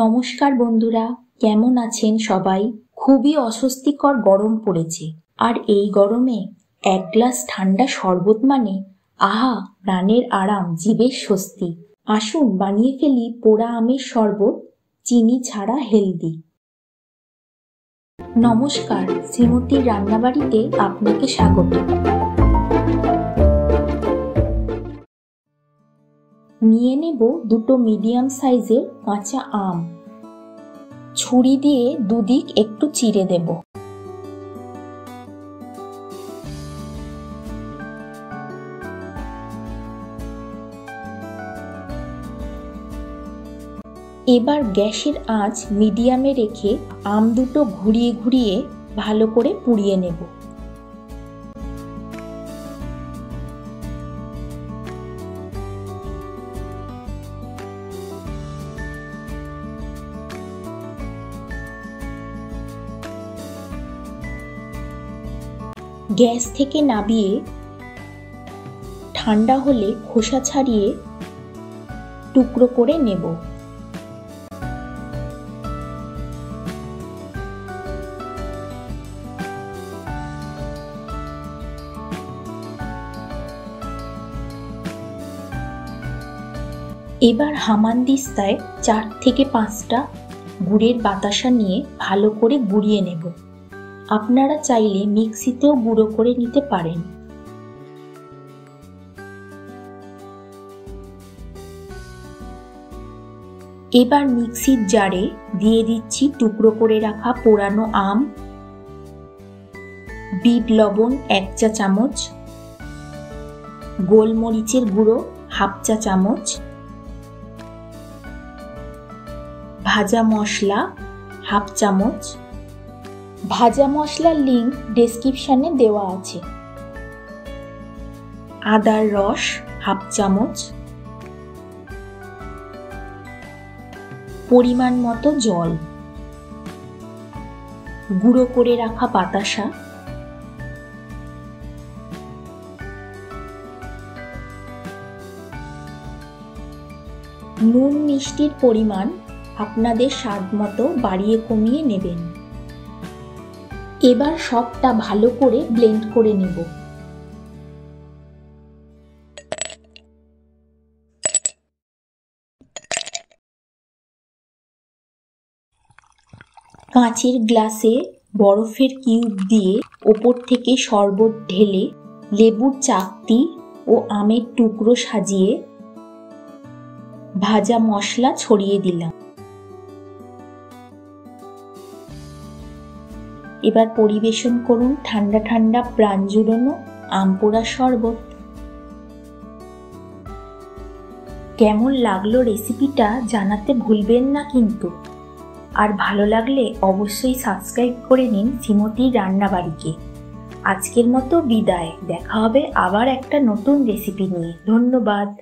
নমস্কার বন্ধুরা, কেমন আছেন সবাই? খুবই অস্বস্তিকর গরম পড়েছে, আর এই গরমে এক গ্লাস ঠান্ডা শরবত মানে আহা, প্রাণের আরাম, জীবের স্বস্তি। আসুন বানিয়ে ফেলি পোড়া আমের শরবত, চিনি ছাড়া হেলদি। নমস্কার, শ্রীমতীর রান্নাবাড়িতে আপনাকে স্বাগত। নিয়ে নেব দুটো মিডিয়াম সাইজের কাঁচা আম। ছুরি দিয়ে দুদিক একটু চিড়ে দেব। এবার গ্যাসের আঁচ মিডিয়ামে রেখে আম দুটো ঘুরিয়ে ঘুরিয়ে ভালো করে পুড়িয়ে নেব। গ্যাস থেকে নামিয়ে ঠান্ডা হলে খোসা ছাড়িয়ে টুকরো করে নেব। এবার হামানদিস্তায় 4 থেকে 5টা গুড়ের বাতাসা নিয়ে ভালো করে গুঁড়িয়ে নেব। আপনারা চাইলে মিক্সিতেও গুঁড়ো করে নিতে পারেন। এবার মিক্সির জারে দিয়ে দিচ্ছি টুকরো করে রাখা পোড়ানো আম, বিট লবণ 1 চা চামচ, গোলমরিচের গুঁড়ো 1/2 চা চামচ, ভাজা মশলা 1/2 চামচ। ভাজা মশলার লিঙ্ক ডেসক্রিপশনে দেওয়া আছে। আদার রস 1/2 চামচ, পরিমাণ মতো জল, গুঁড়ো করে রাখা বাতাসা, নুন মিষ্টির পরিমাণ আপনাদের স্বাদ মতো বাড়িয়ে কমিয়ে নেবেন। এবার সবটা ভালো করে ব্লেন্ড করে নেব। কাঁচের গ্লাসে বরফের কিউব দিয়ে ওপর থেকে শরবত ঢেলে লেবুর চাকতি ও আমের টুকরো সাজিয়ে ভাজা মশলা ছড়িয়ে দিলাম। এবার পরিবেশন করুন ঠান্ডা ঠান্ডা প্রাণ জুড়ানো আম পোড়া শরবত। কেমন লাগলো রেসিপিটা জানাতে ভুলবেন না কিন্তু, আর ভালো লাগলে অবশ্যই সাবস্ক্রাইব করে নিন শ্রীমতীর রান্নাবাড়িকে। আজকের মতো বিদায়, দেখা হবে আবার একটা নতুন রেসিপি নিয়ে। ধন্যবাদ।